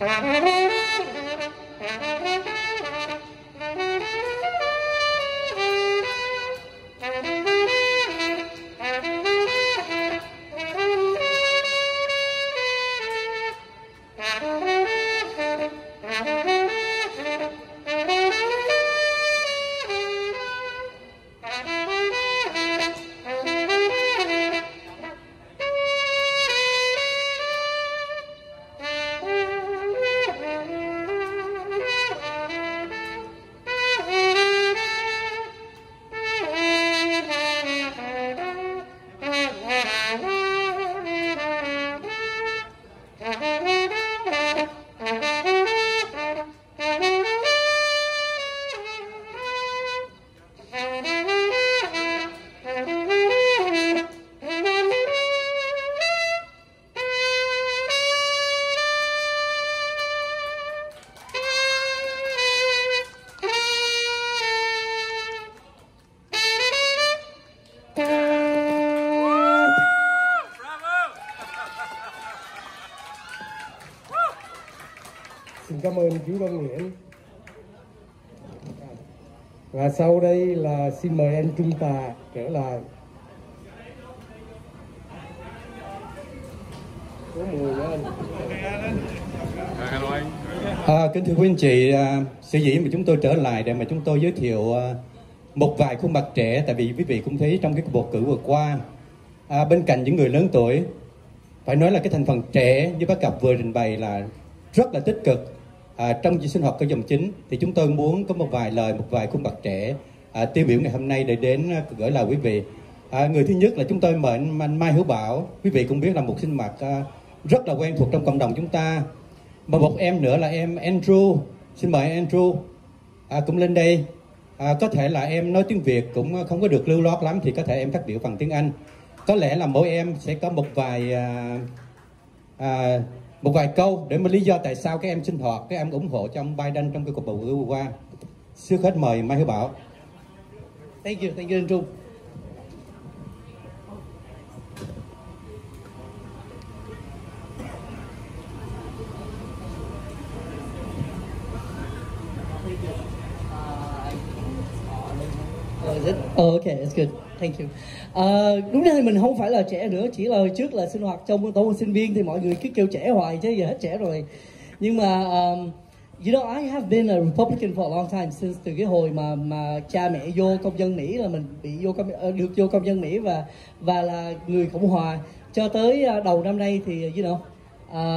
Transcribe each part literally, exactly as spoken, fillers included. Cảm ơn chú Tuong Nguyen. Và sau đây là xin mời em Trung Tà trở lại. À, kính thưa quý anh chị, sự dĩ mà chúng tôi trở lại để mà chúng tôi giới thiệu một vài khuôn mặt trẻ, tại vì quý vị cũng thấy trong cái cuộc bầu cử vừa qua, à, bên cạnh những người lớn tuổi, phải nói là cái thành phần trẻ như bác cặp vừa trình bày là rất là tích cực. À, trong sinh hoạt của dòng chính thì chúng tôi muốn có một vài lời, một vài khuôn mặt trẻ à, tiêu biểu ngày hôm nay để đến gửi lời quý vị. À, người thứ nhất là chúng tôi mời anh Mai Hữu Bảo. Quý vị cũng biết là một sinh mặt à, rất là quen thuộc trong cộng đồng chúng ta. Và một em nữa là em Andrew. Xin mời Andrew à, cũng lên đây. À, có thể là em nói tiếng Việt cũng không có được lưu loát lắm, thì có thể em phát biểu bằng tiếng Anh. Có lẽ là mỗi em sẽ có một vài à, à, một vài câu để mà lý do tại sao các em sinh hoạt, các em ủng hộ cho ông Biden trong cái cuộc bầu cử vừa qua. Trước hết mời Mai Hữu Bảo. Thank you, thank you Andrew. Oh, okay, that's good. Thank you. Uh, đúng là mình không phải là trẻ nữa, chỉ là hồi trước là sinh hoạt trong tổ sinh viên thì mọi người cứ kêu trẻ hoài chứ giờ hết trẻ rồi. Nhưng mà um, you know, I have been a Republican for a long time, since từ cái hồi mà mà cha mẹ vô công dân Mỹ là mình bị vô công, được vô công dân Mỹ và và là người Cộng hòa cho tới đầu năm nay thì you know,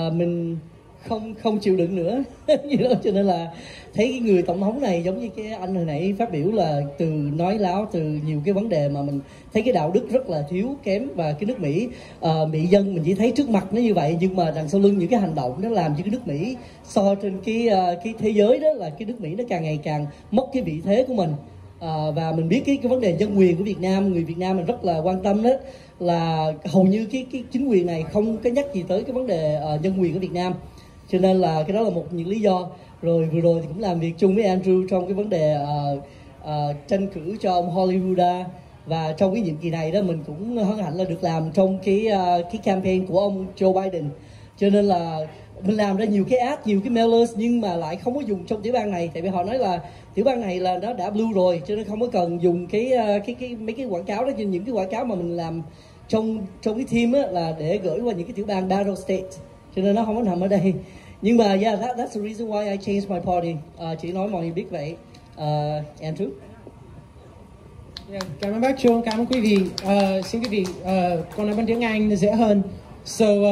uh, mình không không chịu đựng nữa như đó, cho nên là thấy cái người tổng thống này giống như cái anh hồi nãy phát biểu là từ nói láo, từ nhiều cái vấn đề mà mình thấy cái đạo đức rất là thiếu kém. Và cái nước Mỹ uh, Mỹ dân mình chỉ thấy trước mặt nó như vậy, nhưng mà đằng sau lưng những cái hành động nó làm cho cái nước Mỹ so trên cái uh, cái thế giới đó là cái nước Mỹ nó càng ngày càng mất cái vị thế của mình. Uh, và mình biết cái, cái vấn đề dân quyền của Việt Nam, người Việt Nam mình rất là quan tâm đó, là hầu như cái cái chính quyền này không có nhắc gì tới cái vấn đề uh, dân quyền của Việt Nam. Cho nên là cái đó là một những lý do. Rồi vừa rồi thì cũng làm việc chung với Andrew trong cái vấn đề uh, uh, tranh cử cho ông Harley Ruda. Và trong cái nhiệm kỳ này đó mình cũng hân hạnh là được làm trong cái uh, cái campaign của ông Joe Biden. Cho nên là mình làm ra nhiều cái ad, nhiều cái mailers, nhưng mà lại không có dùng trong tiểu bang này, tại vì họ nói là tiểu bang này là nó đã blue rồi, cho nên không có cần dùng cái uh, cái cái mấy cái quảng cáo đó. Những cái quảng cáo mà mình làm trong trong cái team á là để gửi qua những cái tiểu bang Battle State, cho nên nó không có nằm ở đây. Nhưng mà yeah, that, that's the reason why I changed my party. Uh, chỉ nói mọi người biết vậy. Uh, Andrew. Yeah, cảm ơn bác Trung, cảm ơn quý vị. Uh, xin quý vị, uh, con nói bằng tiếng Anh dễ hơn. So, uh,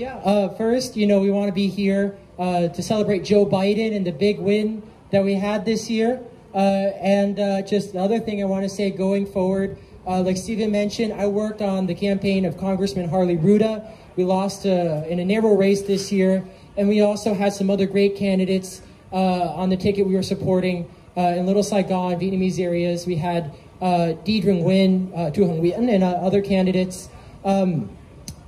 yeah, uh, first, you know, we want to be here uh, to celebrate Joe Biden and the big win that we had this year. Uh, and uh, just another thing I want to say going forward, uh, like Stephen mentioned, I worked on the campaign of Congressman Harley Ruda. We lost uh, in a narrow race this year. And we also had some other great candidates uh, on the ticket we were supporting uh, in Little Saigon, Vietnamese areas. We had uh, Deidre Nguyen, uh, Tuong Nguyen, and uh, other candidates. Um,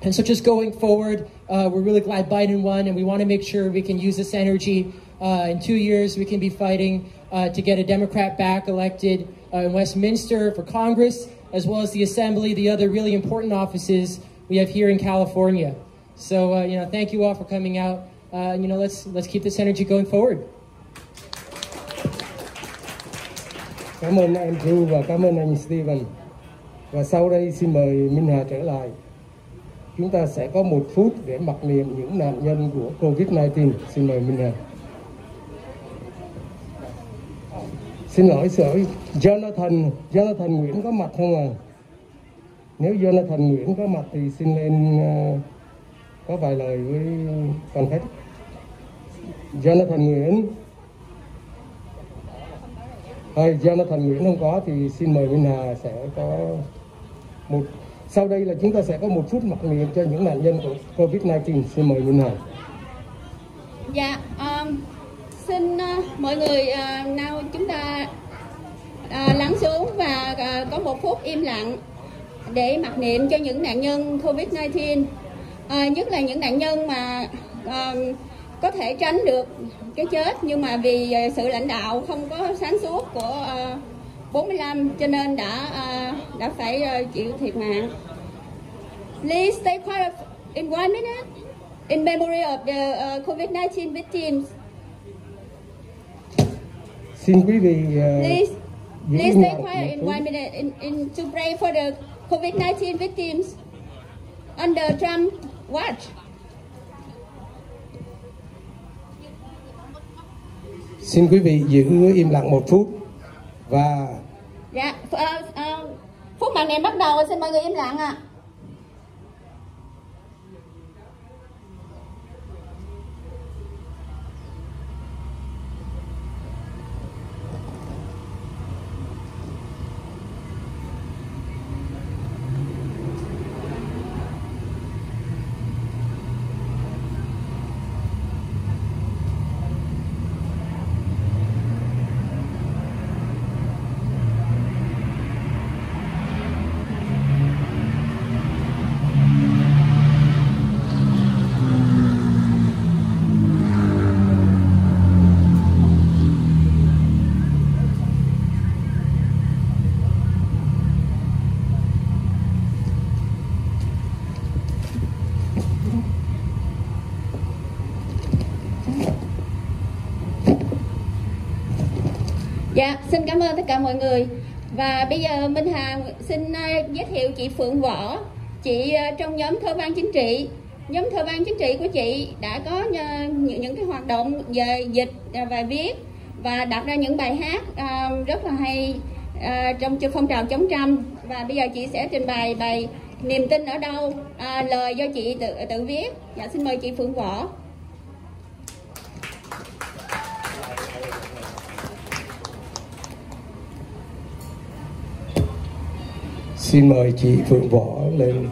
and so just going forward, uh, we're really glad Biden won, and we want to make sure we can use this energy. Uh, in two years, we can be fighting uh, to get a Democrat back elected uh, in Westminster for Congress, as well as the Assembly, the other really important offices we have here in California. So, uh, you know, thank you all for coming out. uh, you know, let's let's keep this energy going forward. Cảm ơn Andrew và cảm ơn anh Steven. Và sau đây xin mời Minh Hà trở lại. Chúng ta sẽ có một phút để mặc niệm những nạn nhân của Covid mười chín. Xin mời Minh Hà. Xin lỗi sở Jonathan, Jonathan Nguyễn có mặt không ạ? À? Nếu Jonathan Nguyễn có mặt thì xin lên uh, có vài lời với toàn khách. Jonathan Nguyễn. Thôi, Jonathan Nguyễn không có thì xin mời Minh Hà sẽ có một... Sau đây là chúng ta sẽ có một phút mặc niệm cho những nạn nhân của Covid mười chín. Xin mời Minh Hà. Dạ, um, xin uh, mọi người uh, nào chúng ta uh, lắng xuống và uh, có một phút im lặng để mặc niệm cho những nạn nhân Covid mười chín. Uh, nhất là những nạn nhân mà uh, có thể tránh được cái chết, nhưng mà vì sự lãnh đạo không có sáng suốt của uh, bốn mươi lăm cho nên đã uh, đã phải uh, chịu thiệt mạng. Please stay quiet in one minute in memory of the uh, Covid mười chín victims. Xin quý vị uh, please, please stay quiet in one minute in, in to pray for the Covid mười chín victims under Trump watch. Xin quý vị giữ im lặng một phút và dạ, uh, uh, phút mặc niệm bắt đầu, xin mọi người im lặng ạ. À. Dạ, xin cảm ơn tất cả mọi người. Và bây giờ Minh Hà xin giới thiệu chị Phượng Võ. Chị trong nhóm thơ văn chính trị. Nhóm thơ văn chính trị của chị đã có những cái hoạt động về dịch và viết và đặt ra những bài hát rất là hay trong phong trào chống Trump. Và bây giờ chị sẽ trình bày bài Niềm tin ở đâu, lời do chị tự, tự viết. Dạ, xin mời chị Phượng Võ. Xin mời chị Phượng Võ lên.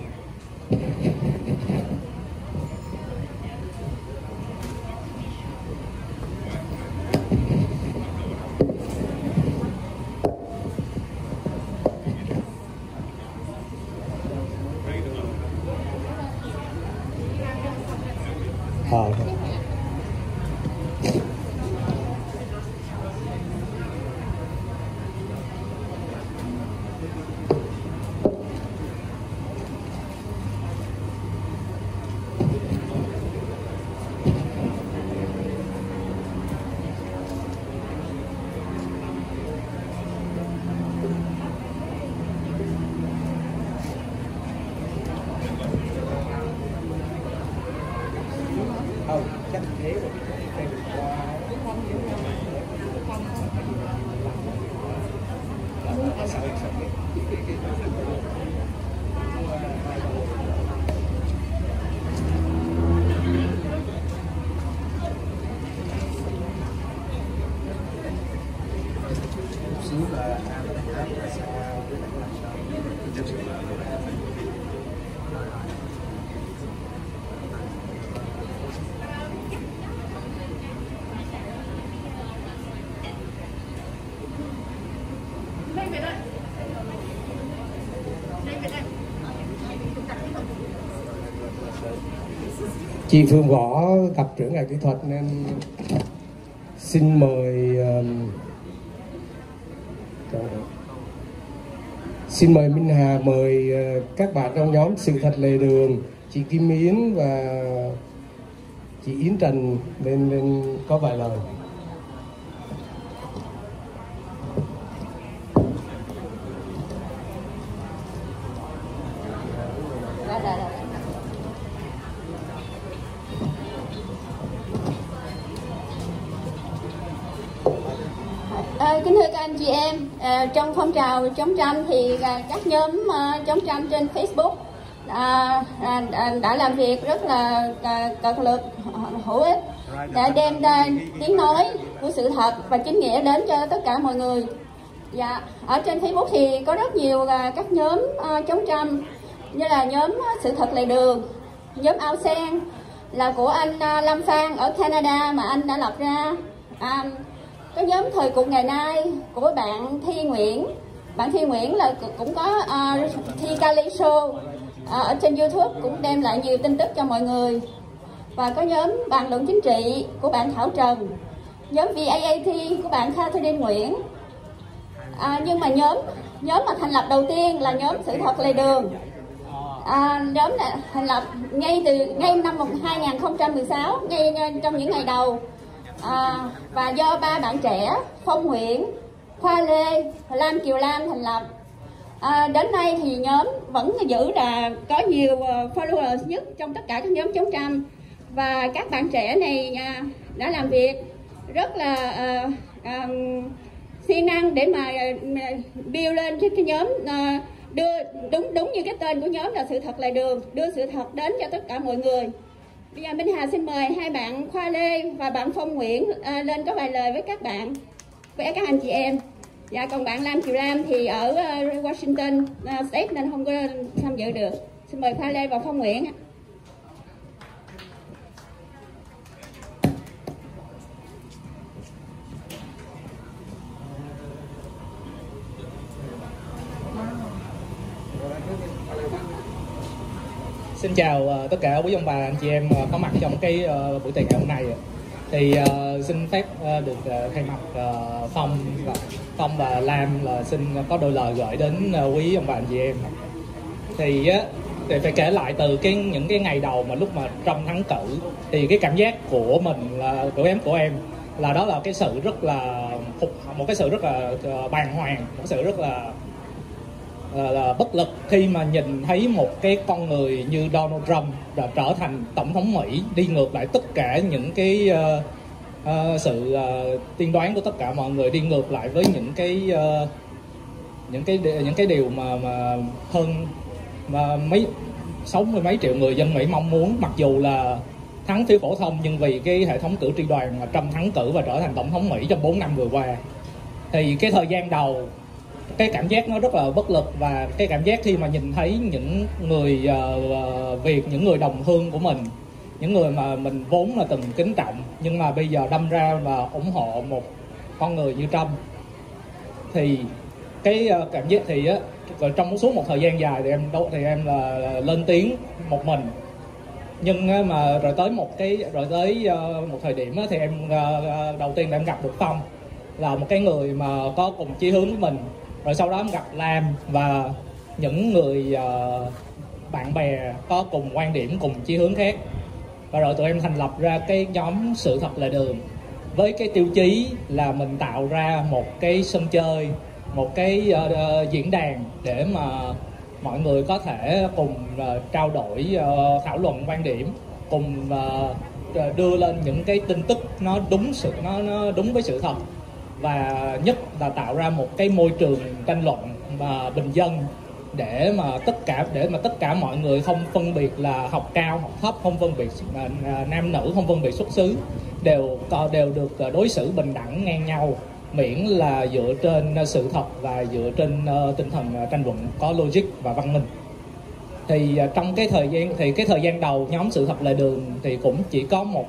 Chị Phương Võ tập trưởng ngành kỹ thuật nên xin mời uh, xin mời Minh Hà mời uh, các bạn trong nhóm Sự Thật Lề Đường, chị Kim Yến và chị Yến Trần nên, nên có vài lời. Kính thưa các anh chị em, à, trong phong trào chống tranh thì à, các nhóm à, chống tranh trên Facebook à, à, đã làm việc rất là à, cật lực, hữu ích để đem ra tiếng nói của sự thật và chính nghĩa đến cho tất cả mọi người. Dạ, ở trên Facebook thì có rất nhiều à, các nhóm à, chống tranh, như là nhóm Sự Thật Lề Đường, nhóm Ao Sen là của anh à, Lâm Phan ở Canada mà anh đã lập ra. À, có nhóm Thời Cuộc Ngày Nay của bạn Thi Nguyễn. Bạn Thi Nguyễn là cũng có uh, Thi Kali Show uh, ở trên YouTube, cũng đem lại nhiều tin tức cho mọi người. Và có nhóm Bàn Luận Chính Trị của bạn Thảo Trần, nhóm vê a a tê của bạn Kha Thư Đinh Nguyễn. uh, Nhưng mà nhóm nhóm mà thành lập đầu tiên là nhóm Sự Thật Lề Đường. uh, Nhóm này thành lập ngay từ ngay năm hai nghìn không trăm mười sáu, ngay trong những ngày đầu. À, và do ba bạn trẻ Phong Nguyễn, Khoa Lê, Lam Kiều Lam thành lập. À, đến nay thì nhóm vẫn giữ là có nhiều followers nhất trong tất cả các nhóm chống Trump. Và các bạn trẻ này à, đã làm việc rất là à, à, siêng năng để mà build lên cái, cái nhóm, à, đưa đúng đúng như cái tên của nhóm là Sự Thật Lề Đường, đưa sự thật đến cho tất cả mọi người. Bây giờ Minh Hà xin mời hai bạn Khoa Lê và bạn Phong Nguyễn à, lên có vài lời với các bạn, với các anh chị em. Dạ, còn bạn Lam Kiều Lam thì ở uh, Washington uh, State nên không có tham dự được. Xin mời Khoa Lê và Phong Nguyễn. Xin chào tất cả quý ông bà, anh chị em có mặt trong cái uh, buổi tiệc ngày hôm nay. Thì uh, xin phép uh, được uh, thay mặt uh, Phong và Phong và Lam là xin có đôi lời gửi đến uh, quý ông bà, anh chị em. Thì uh, thì phải kể lại từ cái những cái ngày đầu mà lúc mà trong thắng cử thì cái cảm giác của mình là của em của em là đó là cái sự rất là phục, một cái sự rất là uh, bàng hoàng, một sự rất là là bất lực khi mà nhìn thấy một cái con người như Donald Trump đã trở thành tổng thống Mỹ, đi ngược lại tất cả những cái uh, uh, sự uh, tiên đoán của tất cả mọi người, đi ngược lại với những cái uh, những cái những cái điều mà mà hơn mà mấy sáu mươi mấy triệu người dân Mỹ mong muốn. Mặc dù là thắng phiếu phổ thông nhưng vì cái hệ thống cử tri đoàn mà Trump thắng cử và trở thành tổng thống Mỹ trong bốn năm vừa qua, thì cái thời gian đầu cái cảm giác nó rất là bất lực, và cái cảm giác khi mà nhìn thấy những người uh, Việt, những người đồng hương của mình, những người mà mình vốn là từng kính trọng nhưng mà bây giờ đâm ra và ủng hộ một con người như Trump, thì cái uh, cảm giác thì uh, trong suốt một thời gian dài thì em thì em là uh, lên tiếng một mình. Nhưng uh, mà rồi tới một cái rồi tới uh, một thời điểm uh, thì em uh, đầu tiên là em gặp được Phong, là một cái người mà có cùng chí hướng với mình. Rồi sau đó em gặp Lam và những người uh, bạn bè có cùng quan điểm, cùng chí hướng khác. Và rồi tụi em thành lập ra cái nhóm Sự Thật Lề Đường với cái tiêu chí là mình tạo ra một cái sân chơi, một cái uh, diễn đàn để mà mọi người có thể cùng uh, trao đổi, uh, thảo luận quan điểm, cùng uh, đưa lên những cái tin tức nó đúng sự nó, nó đúng với sự thật. Và nhất là tạo ra một cái môi trường tranh luận và bình dân để mà tất cả để mà tất cả mọi người không phân biệt là học cao, học thấp, không phân biệt nam nữ, không phân biệt xuất xứ, đều đều được đối xử bình đẳng ngang nhau, miễn là dựa trên sự thật và dựa trên tinh thần tranh luận có logic và văn minh. Thì trong cái thời gian thì cái thời gian đầu nhóm Sự Thật Lề Đường thì cũng chỉ có một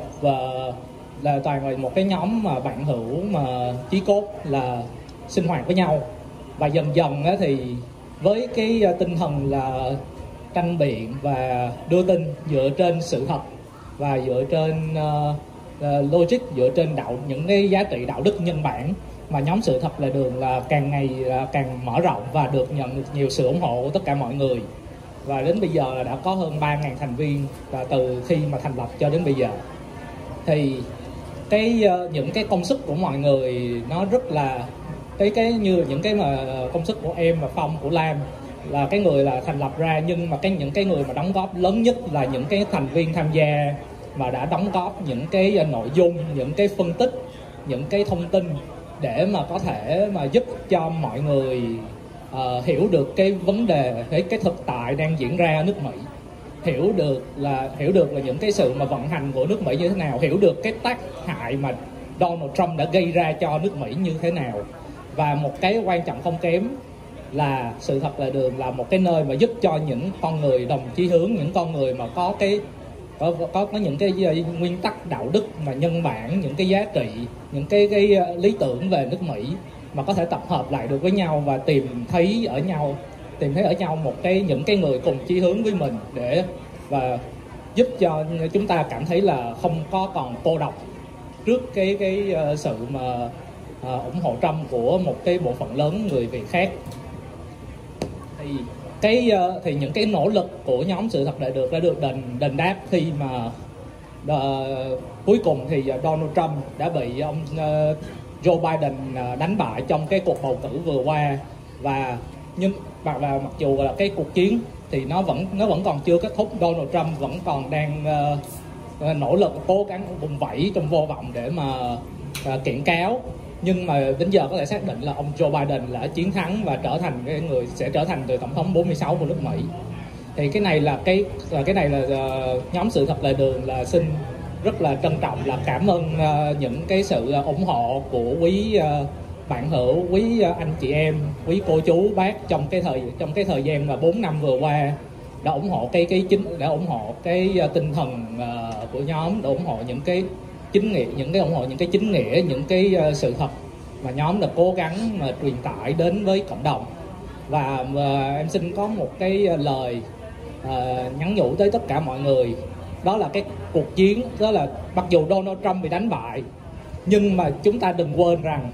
là toàn là một cái nhóm mà bạn hữu mà chí cốt là sinh hoạt với nhau. Và dần dần thì với cái tinh thần là tranh biện và đưa tin dựa trên sự thật và dựa trên uh, logic, dựa trên đạo những cái giá trị đạo đức nhân bản, mà nhóm Sự Thật Lề Đường là càng ngày càng mở rộng và được nhận được nhiều sự ủng hộ của tất cả mọi người. Và đến bây giờ là đã có hơn ba nghìn thành viên và từ khi mà thành lập cho đến bây giờ. thì cái những cái công sức của mọi người nó rất là cái cái như những cái mà công sức của em và Phong, của Lam là cái người là thành lập ra, nhưng mà cái những cái người mà đóng góp lớn nhất là những cái thành viên tham gia mà đã đóng góp những cái nội dung, những cái phân tích, những cái thông tin để mà có thể mà giúp cho mọi người uh, hiểu được cái vấn đề, cái cái thực tại đang diễn ra ở nước Mỹ, hiểu được là hiểu được là những cái sự mà vận hành của nước Mỹ như thế nào, hiểu được cái tác hại mà Donald Trump đã gây ra cho nước Mỹ như thế nào. Và một cái quan trọng không kém là sự thật là Đường là một cái nơi mà giúp cho những con người đồng chí hướng, những con người mà có cái có, có, có những cái nguyên tắc đạo đức mà nhân bản, những cái giá trị, những cái, cái lý tưởng về nước Mỹ mà có thể tập hợp lại được với nhau và tìm thấy ở nhau tìm thấy ở nhau một cái những cái người cùng chí hướng với mình, để và giúp cho chúng ta cảm thấy là không có còn cô độc trước cái cái sự mà uh, ủng hộ Trump của một cái bộ phận lớn người Việt khác. Thì cái uh, thì những cái nỗ lực của nhóm Sự Thật Đại Được đã được đền đền đáp khi mà uh, cuối cùng thì Donald Trump đã bị ông uh, Joe Biden đánh bại trong cái cuộc bầu cử vừa qua. Và nhưng và, và mặc dù là cái cuộc chiến thì nó vẫn nó vẫn còn chưa kết thúc, Donald Trump vẫn còn đang uh, nỗ lực cố gắng vùng vẫy trong vô vọng để mà uh, kiện cáo, nhưng mà đến giờ có thể xác định là ông Joe Biden là chiến thắng và trở thành cái người sẽ trở thành người tổng thống bốn mươi sáu của nước Mỹ. Thì cái này là cái là cái này là uh, nhóm Sự Thật Lề Đường là xin rất là trân trọng là cảm ơn uh, những cái sự uh, ủng hộ của quý uh, bạn hữu, quý anh chị em, quý cô chú bác trong cái thời trong cái thời gian mà bốn năm vừa qua đã ủng hộ cái cái chính đã ủng hộ cái tinh thần uh, của nhóm, đã ủng hộ những cái chính nghĩa những cái ủng hộ những cái chính nghĩa những cái uh, sự thật mà nhóm đã cố gắng mà truyền tải đến với cộng đồng. Và uh, em xin có một cái lời uh, nhắn nhủ tới tất cả mọi người, đó là cái cuộc chiến, đó là mặc dù Donald Trump bị đánh bại, nhưng mà chúng ta đừng quên rằng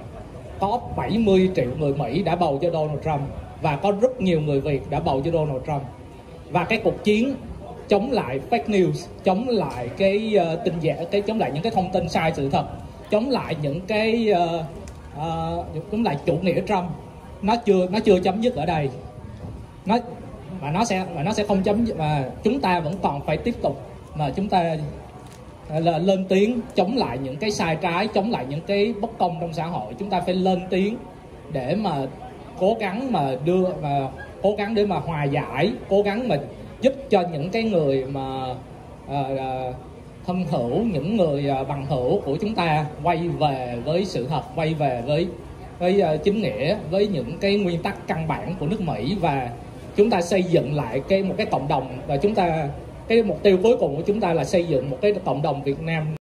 có bảy mươi triệu người Mỹ đã bầu cho Donald Trump và có rất nhiều người Việt đã bầu cho Donald Trump. Và cái cuộc chiến chống lại fake news, chống lại cái uh, tin giả, cái chống lại những cái thông tin sai sự thật, chống lại những cái uh, uh, chống lại chủ nghĩa Trump, nó chưa nó chưa chấm dứt ở đây. Nó mà nó sẽ mà nó sẽ không chấm dứt, mà chúng ta vẫn còn phải tiếp tục mà chúng ta là lên tiếng chống lại những cái sai trái, chống lại những cái bất công trong xã hội. Chúng ta phải lên tiếng để mà cố gắng mà đưa mà cố gắng để mà hòa giải, cố gắng mà giúp cho những cái người mà uh, thân hữu, những người uh, bằng hữu của chúng ta quay về với sự thật, quay về với với uh, chính nghĩa, với những cái nguyên tắc căn bản của nước Mỹ, và chúng ta xây dựng lại cái một cái cộng đồng. Và chúng ta cái mục tiêu cuối cùng của chúng ta là xây dựng một cái cộng đồng Việt Nam